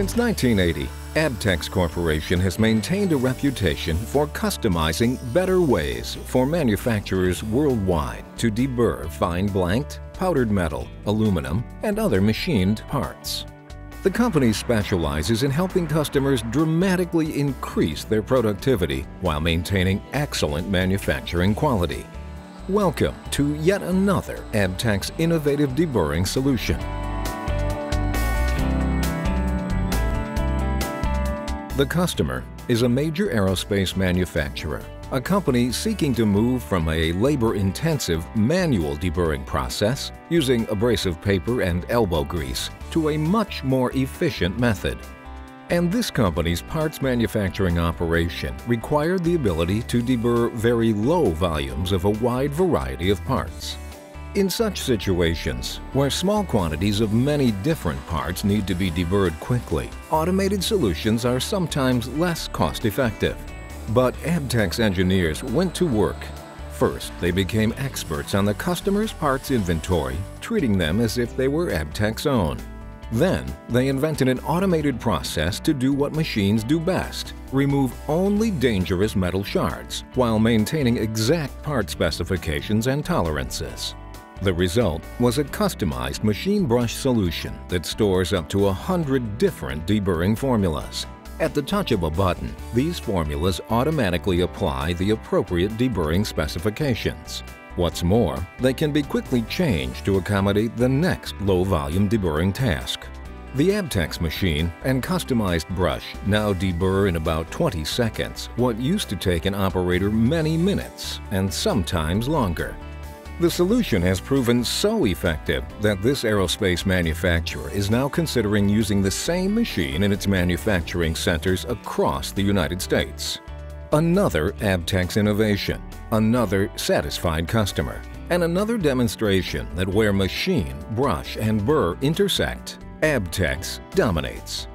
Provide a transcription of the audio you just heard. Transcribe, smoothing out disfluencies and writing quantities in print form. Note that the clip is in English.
Since 1980, Abtex Corporation has maintained a reputation for customizing better ways for manufacturers worldwide to deburr fine blanked, powdered metal, aluminum, and other machined parts. The company specializes in helping customers dramatically increase their productivity while maintaining excellent manufacturing quality. Welcome to yet another Abtex innovative deburring solution. The customer is a major aerospace manufacturer, a company seeking to move from a labor-intensive manual deburring process using abrasive paper and elbow grease to a much more efficient method. And this company's parts manufacturing operation required the ability to deburr very low volumes of a wide variety of parts. In such situations, where small quantities of many different parts need to be deburred quickly, automated solutions are sometimes less cost-effective. But Abtex engineers went to work. First, they became experts on the customer's parts inventory, treating them as if they were Abtex's own. Then, they invented an automated process to do what machines do best, remove only dangerous metal shards, while maintaining exact part specifications and tolerances. The result was a customized machine brush solution that stores up to 100 different deburring formulas. At the touch of a button, these formulas automatically apply the appropriate deburring specifications. What's more, they can be quickly changed to accommodate the next low-volume deburring task. The Abtex machine and customized brush now deburr in about 20 seconds what used to take an operator many minutes, and sometimes longer. The solution has proven so effective that this aerospace manufacturer is now considering using the same machine in its manufacturing centers across the United States. Another Abtex innovation, another satisfied customer, and another demonstration that where machine, brush, and burr intersect, Abtex dominates.